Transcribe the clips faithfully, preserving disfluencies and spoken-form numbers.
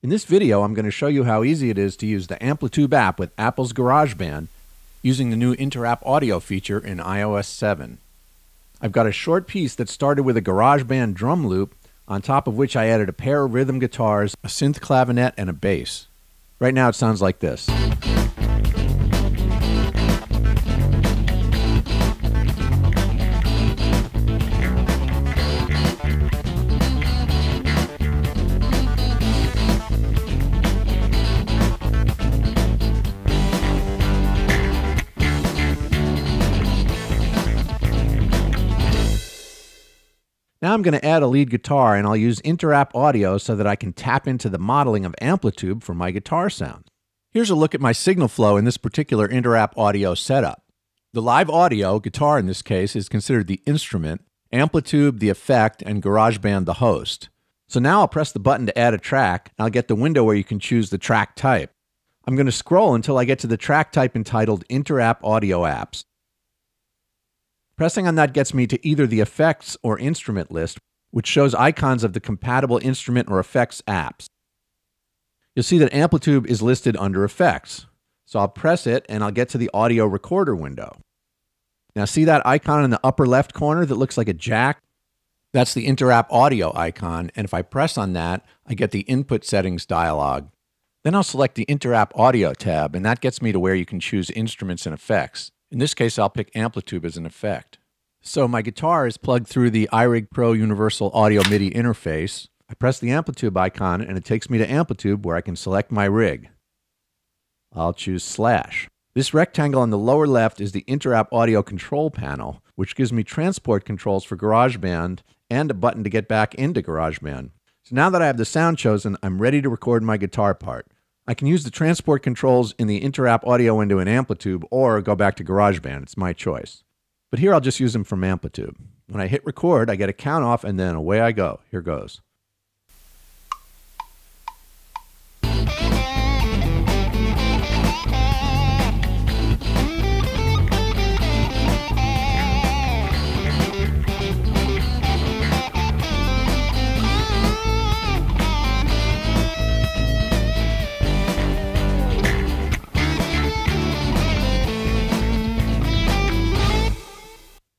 In this video, I'm going to show you how easy it is to use the AmpliTube app with Apple's GarageBand using the new Inter-App Audio feature in i O S seven. I've got a short piece that started with a GarageBand drum loop, on top of which I added a pair of rhythm guitars, a synth clavinet, and a bass. Right now it sounds like this. Now I'm going to add a lead guitar, and I'll use Inter-App Audio so that I can tap into the modeling of AmpliTube for my guitar sound. Here's a look at my signal flow in this particular Inter-App Audio setup. The live audio, guitar in this case, is considered the instrument, AmpliTube the effect, and GarageBand the host. So now I'll press the button to add a track, and I'll get the window where you can choose the track type. I'm going to scroll until I get to the track type entitled Inter-App Audio Apps. Pressing on that gets me to either the effects or instrument list, which shows icons of the compatible instrument or effects apps. You'll see that AmpliTube is listed under effects. So I'll press it and I'll get to the audio recorder window. Now see that icon in the upper left corner that looks like a jack? That's the Inter-App Audio icon, and if I press on that, I get the input settings dialog. Then I'll select the Inter-App Audio tab, and that gets me to where you can choose instruments and effects. In this case, I'll pick AmpliTube as an effect. So my guitar is plugged through the iRig Pro Universal Audio MIDI interface. I press the AmpliTube icon and it takes me to AmpliTube, where I can select my rig. I'll choose Slash. This rectangle on the lower left is the Inter-App Audio control panel, which gives me transport controls for GarageBand and a button to get back into GarageBand. So now that I have the sound chosen, I'm ready to record my guitar part. I can use the transport controls in the Inter-App Audio window in AmpliTube, or go back to GarageBand. It's my choice. But here I'll just use them from AmpliTube. When I hit record, I get a count off, and then away I go. Here goes.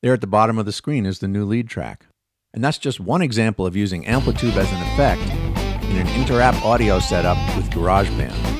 There at the bottom of the screen is the new lead track. And that's just one example of using AmpliTube as an effect in an Inter-App Audio setup with GarageBand.